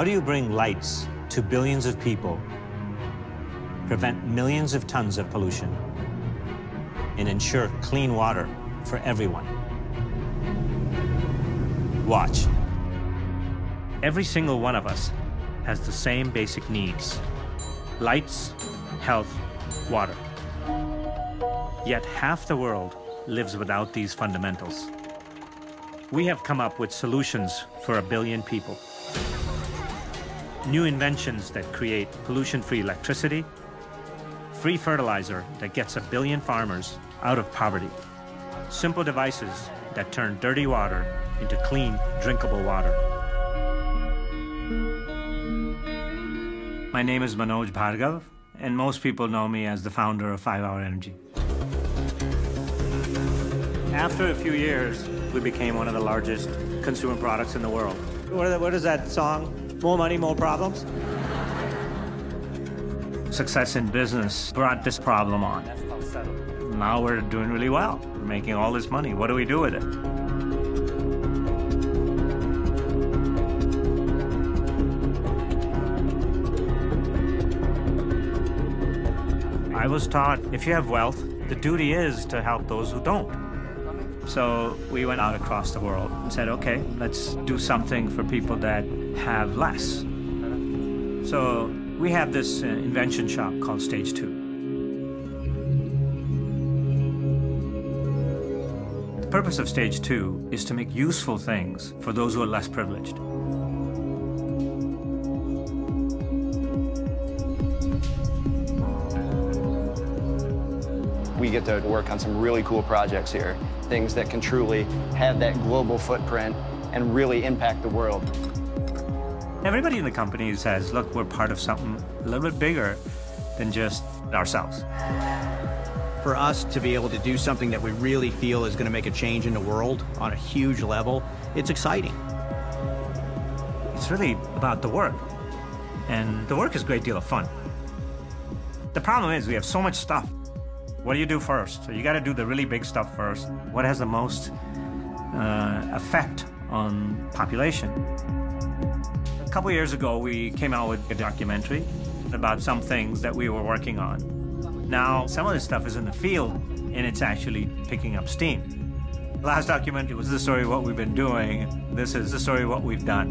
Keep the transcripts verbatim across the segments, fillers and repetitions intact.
How do you bring lights to billions of people, prevent millions of tons of pollution, and ensure clean water for everyone? Watch. Every single one of us has the same basic needs: lights, health, water. Yet half the world lives without these fundamentals. We have come up with solutions for a billion people. New inventions that create pollution-free electricity, free fertilizer that gets a billion farmers out of poverty, simple devices that turn dirty water into clean, drinkable water. My name is Manoj Bhargava, and most people know me as the founder of five hour energy. After a few years, we became one of the largest consumer products in the world. What is that song? More money, more problems? Success in business brought this problem on. Now we're doing really well. We're making all this money. What do we do with it? I was taught if you have wealth, the duty is to help those who don't. So we went out across the world and said, okay, let's do something for people that have less. So we have this invention shop called Stage Two. The purpose of Stage Two is to make useful things for those who are less privileged. We get to work on some really cool projects here, things that can truly have that global footprint and really impact the world. Everybody in the company says, look, we're part of something a little bit bigger than just ourselves. For us to be able to do something that we really feel is going to make a change in the world on a huge level, it's exciting. It's really about the work, and the work is a great deal of fun. The problem is we have so much stuff. What do you do first? So you got to do the really big stuff first. What has the most uh, effect on population? A couple years ago, we came out with a documentary about some things that we were working on. Now, some of this stuff is in the field, and it's actually picking up steam. The last documentary was the story of what we've been doing. This is the story of what we've done.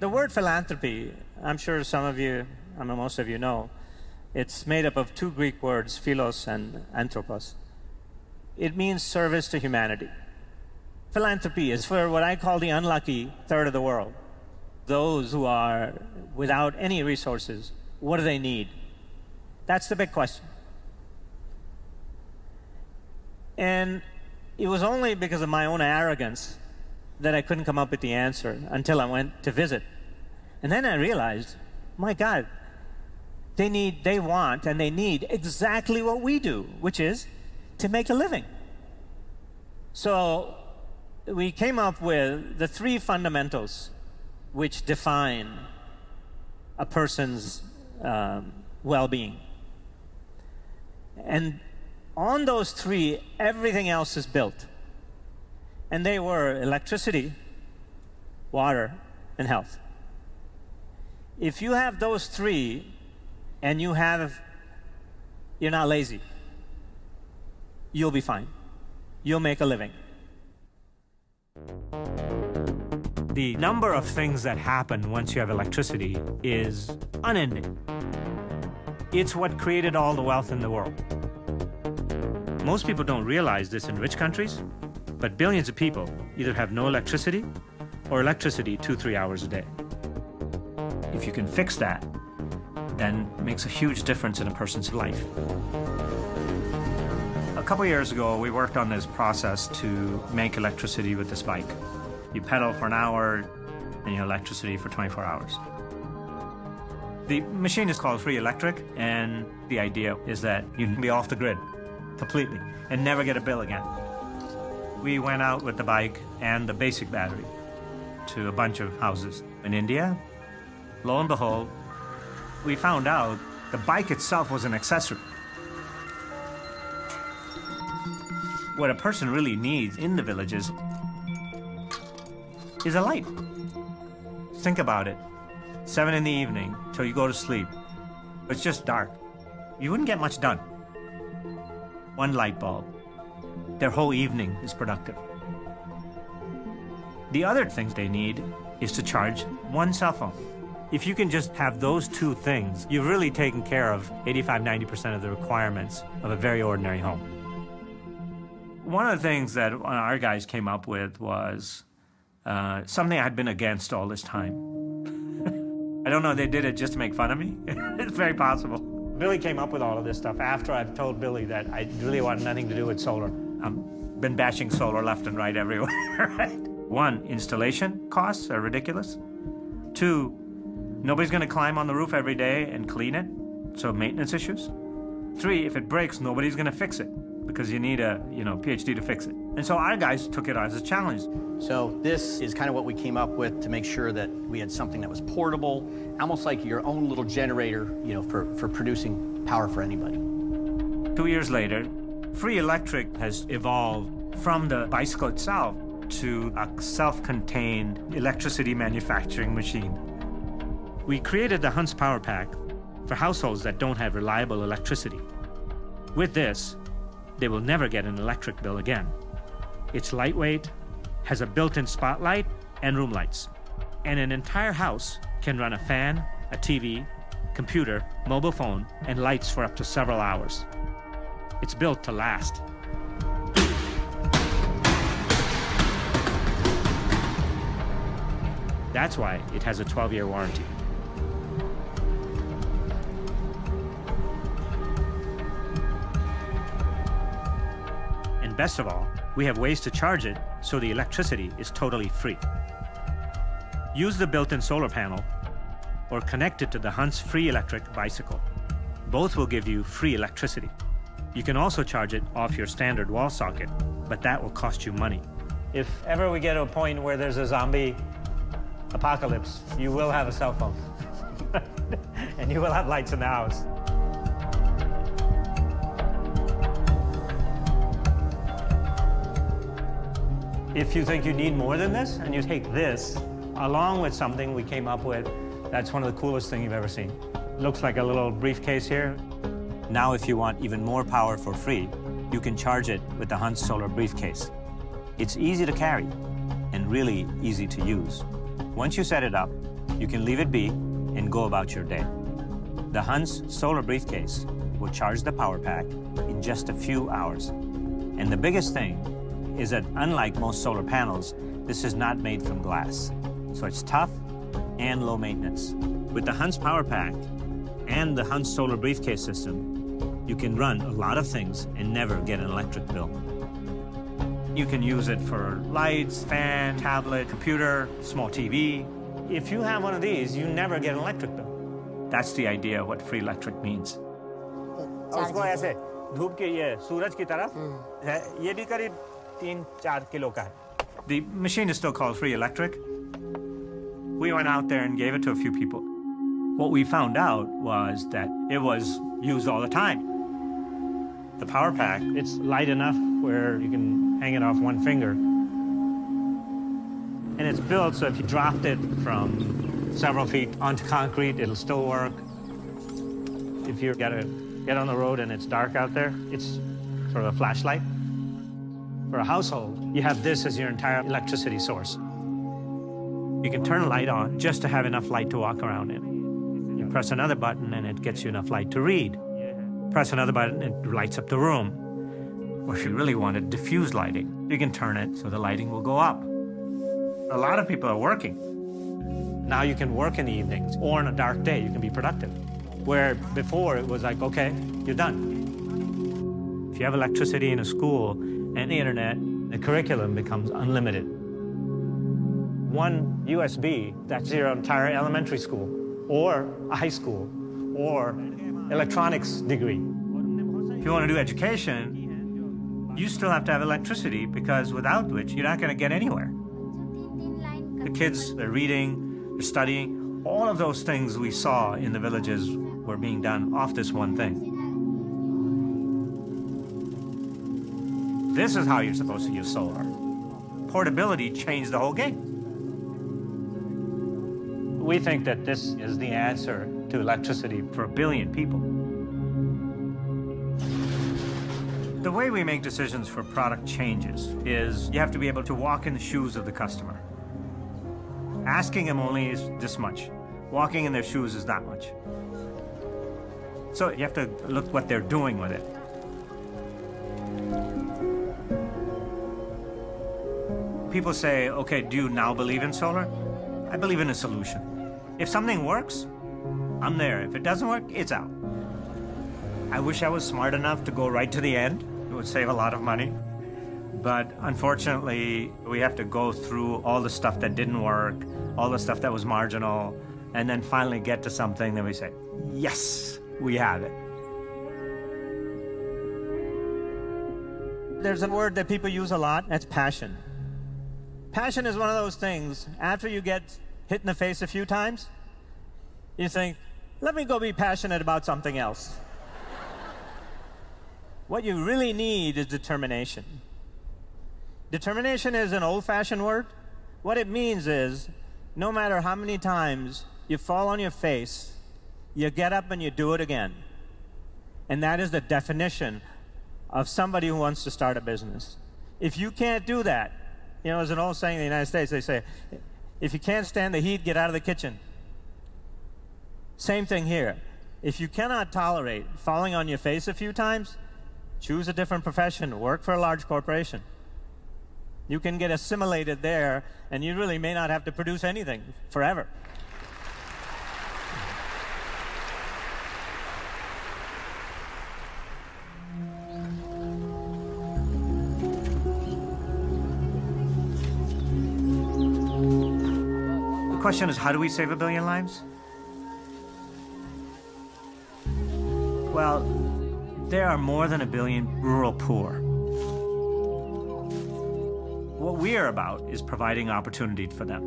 The word philanthropy, I'm sure some of you, I mean most of you know, it's made up of two Greek words, philos and anthropos. It means service to humanity. Philanthropy is for what I call the unlucky third of the world. Those who are without any resources, what do they need? That's the big question. And it was only because of my own arrogance that I couldn't come up with the answer until I went to visit. And then I realized, my God, they need, they want, and they need exactly what we do, which is to make a living. So we came up with the three fundamentals which define a person's um, well-being. And on those three, everything else is built. And they were electricity, water, and health. If you have those three, and you have, you're not lazy, you'll be fine. You'll make a living. The number of things that happen once you have electricity is unending. It's what created all the wealth in the world. Most people don't realize this in rich countries. But billions of people either have no electricity or electricity two, three hours a day. If you can fix that, then it makes a huge difference in a person's life. A couple years ago, we worked on this process to make electricity with this bike. You pedal for an hour, and you have electricity for twenty-four hours. The machine is called Free Electric, and the idea is that you can be off the grid completely and never get a bill again. We went out with the bike and the basic battery to a bunch of houses in India. Lo and behold, we found out the bike itself was an accessory. What a person really needs in the villages is a light. Think about it. Seven in the evening till you go to sleep. It's just dark. You wouldn't get much done. One light bulb. Their whole evening is productive. The other things they need is to charge one cell phone. If you can just have those two things, you've really taken care of eighty-five, ninety percent of the requirements of a very ordinary home. One of the things that our guys came up with was uh, something I'd been against all this time. I don't know, they did it just to make fun of me. It's very possible. Billy came up with all of this stuff after I've told Billy that I really want nothing to do with solar. I've been bashing solar left and right everywhere, right? One, installation costs are ridiculous. Two, nobody's going to climb on the roof every day and clean it, so maintenance issues. Three, if it breaks, nobody's going to fix it because you need a, you know, PhD to fix it. And so our guys took it as a challenge. So this is kind of what we came up with to make sure that we had something that was portable, almost like your own little generator, you know, for, for producing power for anybody. Two years later, Free Electric has evolved from the bicycle itself to a self-contained electricity manufacturing machine. We created the Hunt's Power Pack for households that don't have reliable electricity. With this, they will never get an electric bill again. It's lightweight, has a built-in spotlight and room lights. And an entire house can run a fan, a T V, computer, mobile phone, and lights for up to several hours. It's built to last. That's why it has a twelve-year warranty. Best of all, we have ways to charge it so the electricity is totally free. Use the built-in solar panel or connect it to the Hunt's Free Electric Bicycle. Both will give you free electricity. You can also charge it off your standard wall socket, but that will cost you money. If ever we get to a point where there's a zombie apocalypse, you will have a cell phone. And you will have lights in the house. If you think you need more than this, and you take this, along with something we came up with, that's one of the coolest things you've ever seen. Looks like a little briefcase here. Now if you want even more power for free, you can charge it with the Hunt's Solar Briefcase. It's easy to carry and really easy to use. Once you set it up, you can leave it be and go about your day. The Hunt's Solar Briefcase will charge the power pack in just a few hours. And the biggest thing is that unlike most solar panels, this is not made from glass. So it's tough and low maintenance. With the Hunt's Power Pack and the Hunt's Solar Briefcase system, you can run a lot of things and never get an electric bill. You can use it for lights, fan, tablet, computer, small T V. If you have one of these, you never get an electric bill. That's the idea of what free electric means. The machine is still called Free Electric. We went out there and gave it to a few people. What we found out was that it was used all the time. The power pack, it's light enough where you can hang it off one finger. And it's built so if you dropped it from several feet onto concrete, it'll still work. If you've got to get on the road and it's dark out there, it's sort of a flashlight. For a household, you have this as your entire electricity source. You can turn a light on just to have enough light to walk around in. You press another button and it gets you enough light to read. Press another button and it lights up the room. Or if you really wanted diffuse lighting, you can turn it so the lighting will go up. A lot of people are working. Now you can work in the evenings or on a dark day, you can be productive. Where before it was like, okay, you're done. If you have electricity in a school, and the internet, the curriculum becomes unlimited. One U S B, that's your entire elementary school, or a high school, or electronics degree. If you want to do education, you still have to have electricity, because without which, you're not going to get anywhere. The kids, they're reading, they're studying. All of those things we saw in the villages were being done off this one thing. This is how you're supposed to use solar. Portability changed the whole game. We think that this is the answer to electricity for a billion people. The way we make decisions for product changes is you have to be able to walk in the shoes of the customer. Asking them only is this much. Walking in their shoes is that much. So you have to look what they're doing with it. People say, okay, do you now believe in solar? I believe in a solution. If something works, I'm there. If it doesn't work, it's out. I wish I was smart enough to go right to the end. It would save a lot of money. But unfortunately, we have to go through all the stuff that didn't work, all the stuff that was marginal, and then finally get to something that we say, yes, we have it. There's a word that people use a lot, that's passion. Passion is one of those things, after you get hit in the face a few times, you think, let me go be passionate about something else. What you really need is determination. Determination is an old-fashioned word. What it means is, no matter how many times you fall on your face, you get up and you do it again. And that is the definition of somebody who wants to start a business. If you can't do that, you know, there's an old saying in the United States, they say, if you can't stand the heat, get out of the kitchen. Same thing here. If you cannot tolerate falling on your face a few times, choose a different profession, work for a large corporation. You can get assimilated there, and you really may not have to produce anything forever. The question is, how do we save a billion lives? Well, there are more than a billion rural poor. What we are about is providing opportunity for them.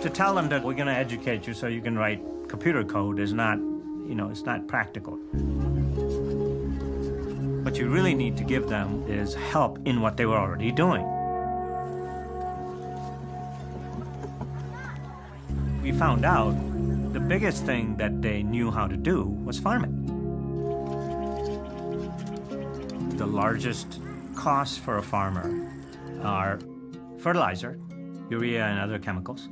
To tell them that we're going to educate you so you can write computer code is not, you know, it's not practical. What you really need to give them is help in what they were already doing. We found out the biggest thing that they knew how to do was farming. The largest costs for a farmer are fertilizer, urea and other chemicals.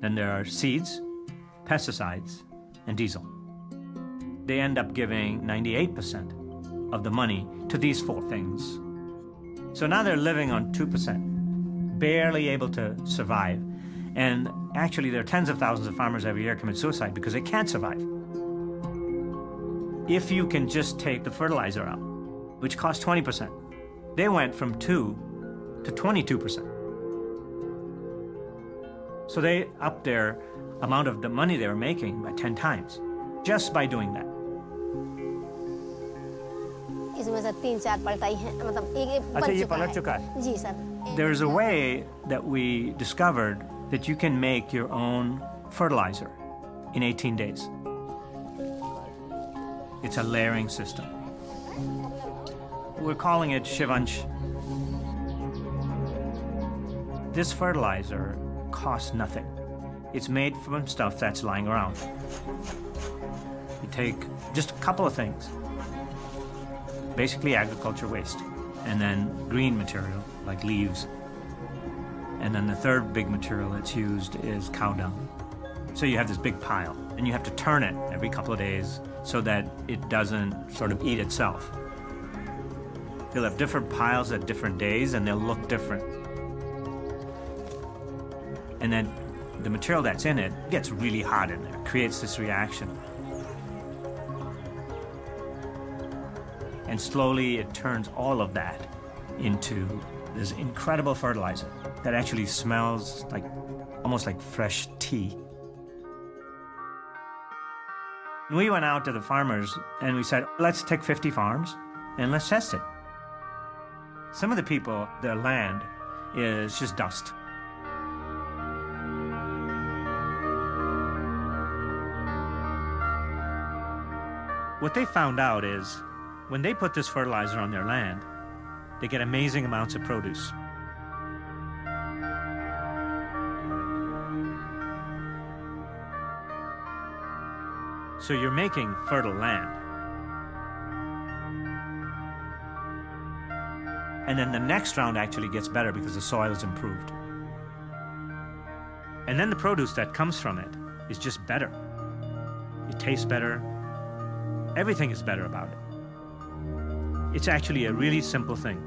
Then there are seeds, pesticides, and diesel. They end up giving ninety-eight percent. Of the money to these four things. So now they're living on two percent, barely able to survive. And actually there are tens of thousands of farmers every year commit suicide because they can't survive. If you can just take the fertilizer out, which costs twenty percent, they went from two to twenty-two percent. So they upped their amount of the money they were making by ten times, just by doing that. There's a way that we discovered that you can make your own fertilizer in eighteen days. It's a layering system. We're calling it Shivansh. This fertilizer costs nothing. It's made from stuff that's lying around. You take just a couple of things. Basically agriculture waste, and then green material, like leaves. And then the third big material that's used is cow dung. So you have this big pile, and you have to turn it every couple of days so that it doesn't sort of eat itself. They'll have different piles at different days, and they'll look different. And then the material that's in it gets really hot in there, creates this reaction. And slowly it turns all of that into this incredible fertilizer that actually smells like almost like fresh tea. And we went out to the farmers and we said, let's take fifty farms and let's test it. Some of the people, their land is just dust. What they found out is when they put this fertilizer on their land, they get amazing amounts of produce. So you're making fertile land. And then the next round actually gets better because the soil is improved. And then the produce that comes from it is just better. It tastes better. Everything is better about it. It's actually a really simple thing.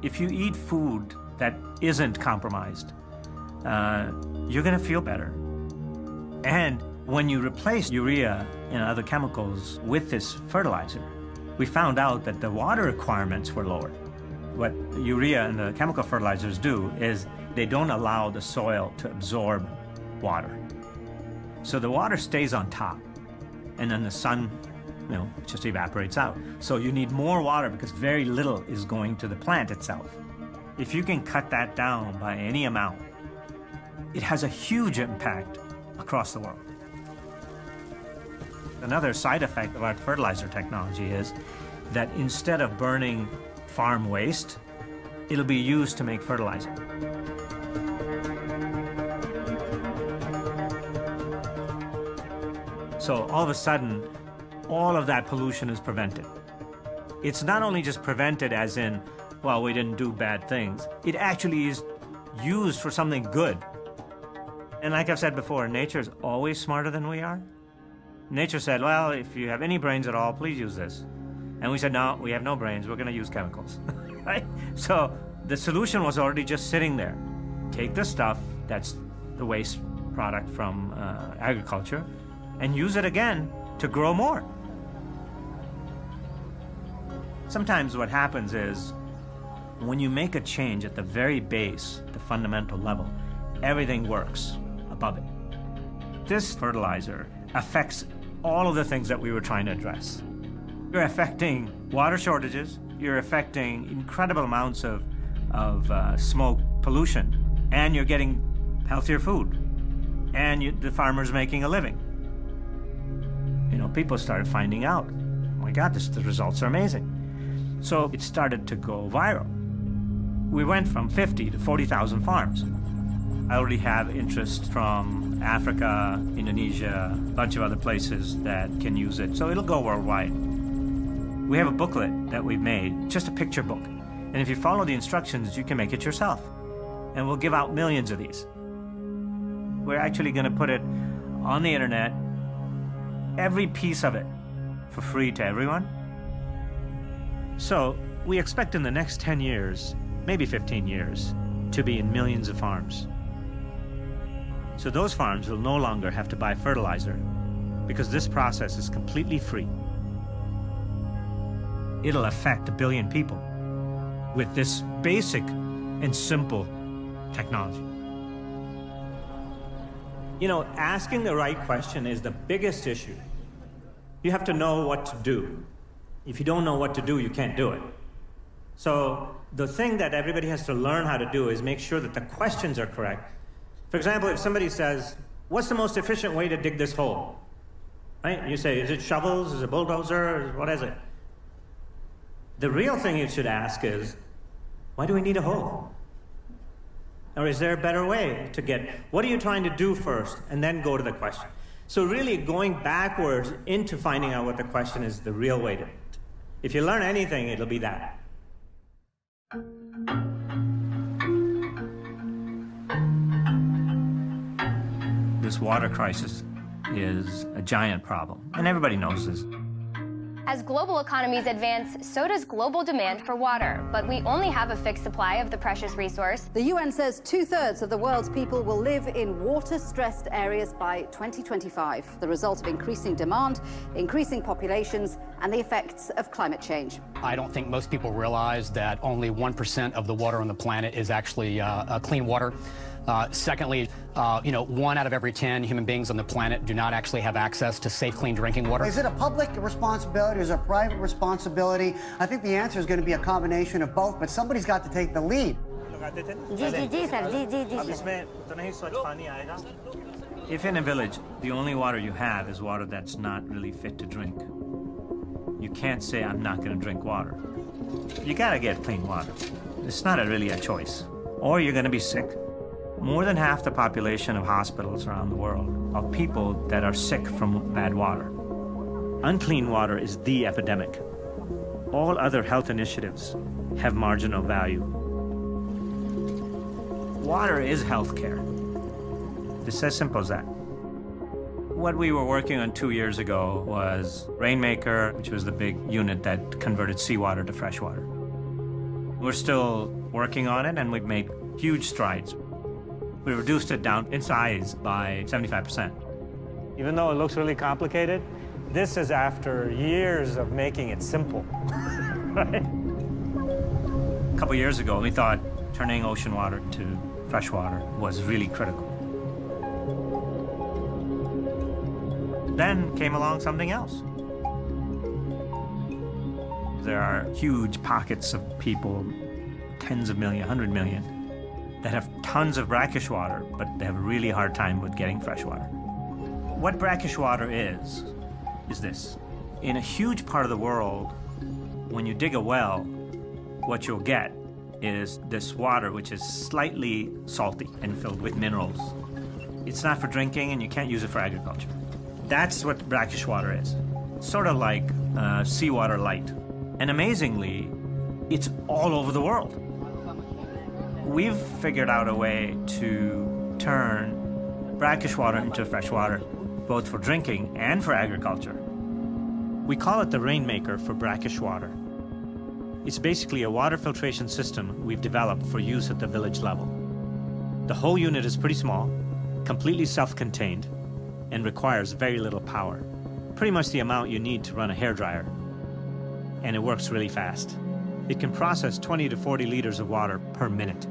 If you eat food that isn't compromised, uh, you're going to feel better. And when you replace urea and other chemicals with this fertilizer, we found out that the water requirements were lowered. What urea and the chemical fertilizers do is they don't allow the soil to absorb water. So the water stays on top, and then the sun, you know, just evaporates out. So you need more water because very little is going to the plant itself. If you can cut that down by any amount, it has a huge impact across the world. Another side effect of our fertilizer technology is that instead of burning farm waste, it'll be used to make fertilizer. So all of a sudden, all of that pollution is prevented. It's not only just prevented as in, well, we didn't do bad things. It actually is used for something good. And like I've said before, nature is always smarter than we are. Nature said, well, if you have any brains at all, please use this. And we said, no, we have no brains, we're going to use chemicals. Right? So the solution was already just sitting there. Take the stuff that's the waste product from uh, agriculture and use it again to grow more. Sometimes what happens is when you make a change at the very base, the fundamental level, everything works above it. This fertilizer affects all of the things that we were trying to address. You're affecting water shortages, you're affecting incredible amounts of, of uh, smoke pollution, and you're getting healthier food, and you, the farmer's making a living. You know, people started finding out, oh my God, this, the results are amazing. So it started to go viral. We went from fifty to forty thousand farms. I already have interest from Africa, Indonesia, a bunch of other places that can use it, so it'll go worldwide. We have a booklet that we've made, just a picture book, and if you follow the instructions, you can make it yourself, and we'll give out millions of these. We're actually going to put it on the internet, every piece of it, for free to everyone. So we expect in the next ten years, maybe fifteen years, to be in millions of farms. So those farms will no longer have to buy fertilizer because this process is completely free. It'll affect a billion people with this basic and simple technology. You know, asking the right question is the biggest issue. You have to know what to do. If you don't know what to do, you can't do it. So the thing that everybody has to learn how to do is make sure that the questions are correct. For example, if somebody says, what's the most efficient way to dig this hole? Right? You say, is it shovels? Is it bulldozer? What is it? The real thing you should ask is, why do we need a hole? Or is there a better way to get, what are you trying to do first? And then go to the question. So really going backwards into finding out what the question is the real way to. If you learn anything, it'll be that. This water crisis is a giant problem, and everybody knows this. As global economies advance, so does global demand for water, but we only have a fixed supply of the precious resource. The U N says two-thirds of the world's people will live in water-stressed areas by twenty twenty-five, the result of increasing demand, increasing populations, and the effects of climate change. I don't think most people realize that only one percent of the water on the planet is actually uh, uh, clean water. Uh, secondly, uh, you know, one out of every ten human beings on the planet do not actually have access to safe, clean drinking water. Is it a public responsibility? Is it a private responsibility? I think the answer is going to be a combination of both, but somebody's got to take the lead. If in a village, the only water you have is water that's not really fit to drink, You can't say, I'm not going to drink water. You got to get clean water. It's not a, really a choice. Or you're going to be sick. More than half the population of hospitals around the world are people that are sick from bad water. Unclean water is the epidemic. All other health initiatives have marginal value. Water is healthcare. It's as simple as that. What we were working on two years ago was Rainmaker, which was the big unit that converted seawater to fresh water. We're still working on it, and we've made huge strides. We reduced it down in size by seventy-five percent. Even though it looks really complicated, this is after years of making it simple, right? A couple years ago, we thought turning ocean water to fresh water was really critical. Then came along something else. There are huge pockets of people, tens of million, one hundred million, that have tons of brackish water, but they have a really hard time with getting fresh water. What brackish water is, is this. In a huge part of the world, when you dig a well, what you'll get is this water, which is slightly salty and filled with minerals. It's not for drinking, and you can't use it for agriculture. That's what brackish water is. Sort of like uh, seawater light. And amazingly, it's all over the world. We've figured out a way to turn brackish water into fresh water, both for drinking and for agriculture. We call it the Rainmaker for brackish water. It's basically a water filtration system we've developed for use at the village level. The whole unit is pretty small, completely self-contained, and requires very little power. Pretty much the amount you need to run a hairdryer. And it works really fast. It can process twenty to forty liters of water per minute.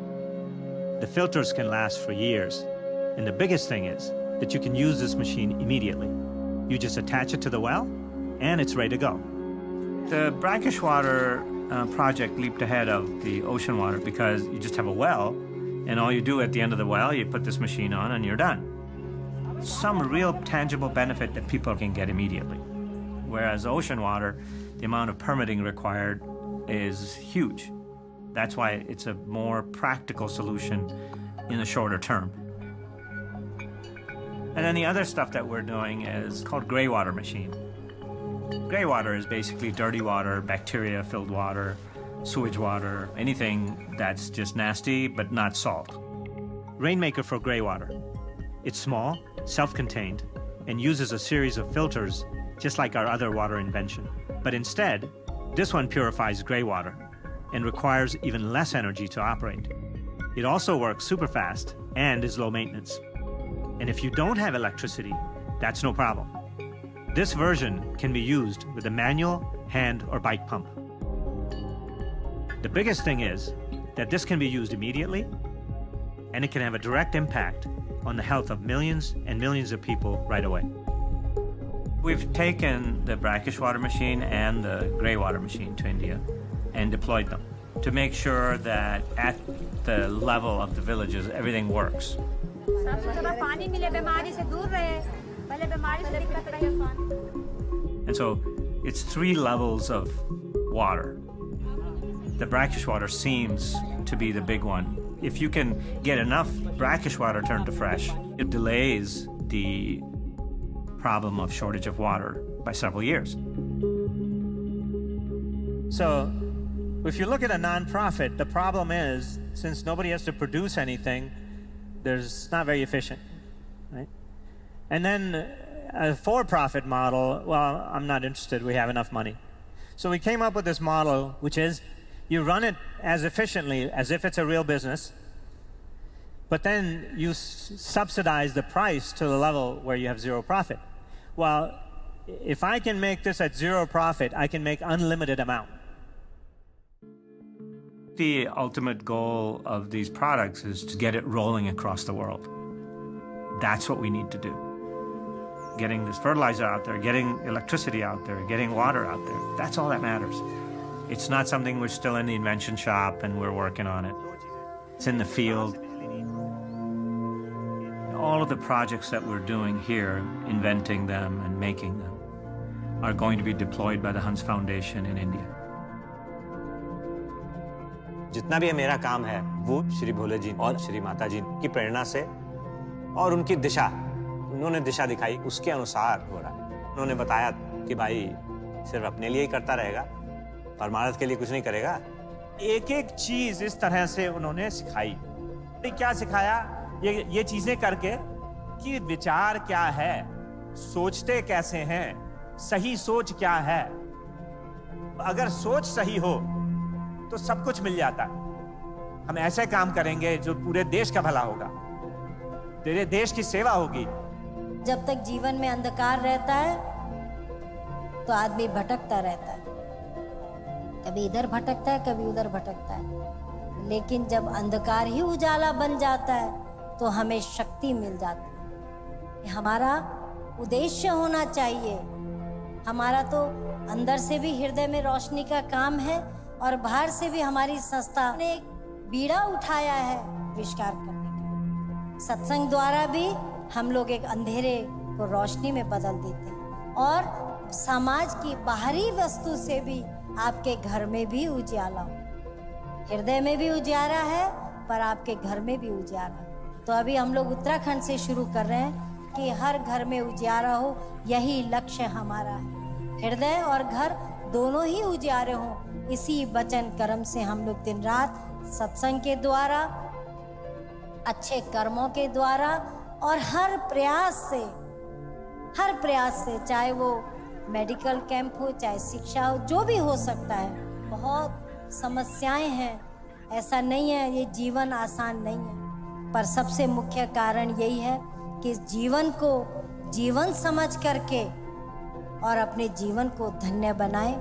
The filters can last for years. And the biggest thing is that you can use this machine immediately. You just attach it to the well, and it's ready to go. The brackish water uh, project leaped ahead of the ocean water because you just have a well, and all you do at the end of the well, you put this machine on, and you're done. Some real tangible benefit that people can get immediately. Whereas ocean water, the amount of permitting required is huge. That's why it's a more practical solution in the shorter term. And then the other stuff that we're doing is called gray water machine. Gray water is basically dirty water, bacteria-filled water, sewage water, anything that's just nasty but not salt. Rainmaker for gray water. It's small, self-contained, and uses a series of filters just like our other water invention. But instead, this one purifies gray water and requires even less energy to operate. It also works super fast and is low maintenance. And if you don't have electricity, that's no problem. This version can be used with a manual, hand, or bike pump. The biggest thing is that this can be used immediately, and it can have a direct impact on the health of millions and millions of people right away. We've taken the brackish water machine and the gray water machine to India and deployed them to make sure that at the level of the villages, everything works. And so it's three levels of water. The brackish water seems to be the big one. If you can get enough brackish water turned to fresh, it delays the problem of shortage of water by several years. So, if you look at a nonprofit, the problem is, since nobody has to produce anything, there's not very efficient, right? And then a for-profit model, well, I'm not interested, we have enough money. So we came up with this model, which is, you run it as efficiently as if it's a real business, but then you s subsidize the price to the level where you have zero profit. Well, if I can make this at zero profit, I can make unlimited amount. The ultimate goal of these products is to get it rolling across the world. That's what we need to do. Getting this fertilizer out there, getting electricity out there, getting water out there, that's all that matters. It's not something we're still in the invention shop and we're working on it. It's in the field. All of the projects that we're doing here, inventing them and making them, are going to be deployed by the Hans Foundation in India. जितना भी मेरा काम है, वो श्री भोले जी और श्री माता जी की प्रेरणा से और उनकी दिशा, उन्होंने दिशा दिखाई, उसके अनुसार हो रहा है। उन्होंने बताया कि भाई सिर्फ अपने लिए ही करता रहेगा, परमार्थ के लिए कुछ नहीं करेगा। एक-एक चीज इस तरह से उन्होंने सिखाई। क्या सिखाया? ये ये चीजें करके कि विचार क्या है, सोचते कैसे हैं, सही सोच क्या है। अगर सोच सही हो तो सब कुछ मिल जाता है। हम ऐसे काम करेंगे जो पूरे देश का भला होगा, तेरे देश की सेवा होगी। जब तक जीवन में अंधकार रहता है तो आदमी भटकता रहता है, कभी इधर भटकता है कभी उधर भटकता है, लेकिन जब अंधकार ही उजाला बन जाता है तो हमें शक्ति मिल जाती है। हमारा उद्देश्य होना चाहिए, हमारा तो अंदर से भी हृदय में रोशनी का काम है और बाहर से भी हमारी संस्था ने एक बीड़ा उठाया है आविष्कार करने का। सत्संग द्वारा भी हम लोग एक अंधेरे को रोशनी में बदल देते हैं और समाज की बाहरी वस्तु से भी आपके घर में भी उजियाला हो, हृदय में भी उजियारा है पर आपके घर में भी उजियारा। तो अभी हम लोग उत्तराखंड से शुरू कर रहे हैं कि हर घर में उजियारा हो, यही लक्ष्य हमारा है। हृदय और घर दोनों ही उजियारे हों, इसी वचन कर्म से हम लोग दिन रात सत्संग के द्वारा, अच्छे कर्मों के द्वारा और हर प्रयास से, हर प्रयास से, चाहे वो मेडिकल कैंप हो, चाहे शिक्षा हो, जो भी हो सकता है। बहुत समस्याएं हैं, ऐसा नहीं है ये जीवन आसान नहीं है, पर सबसे मुख्य कारण यही है कि जीवन को जीवन समझ करके और अपने जीवन को धन्य बनाएं।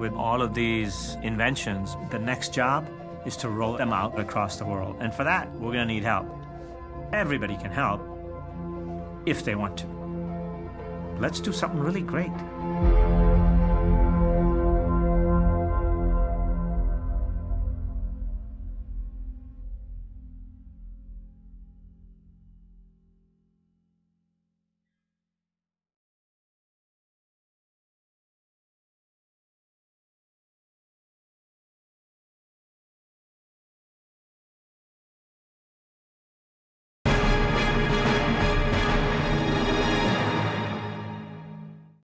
With all of these inventions, the next job is to roll them out across the world, and for that, we're going to need help. Everybody can help if they want to. Let's do something really great.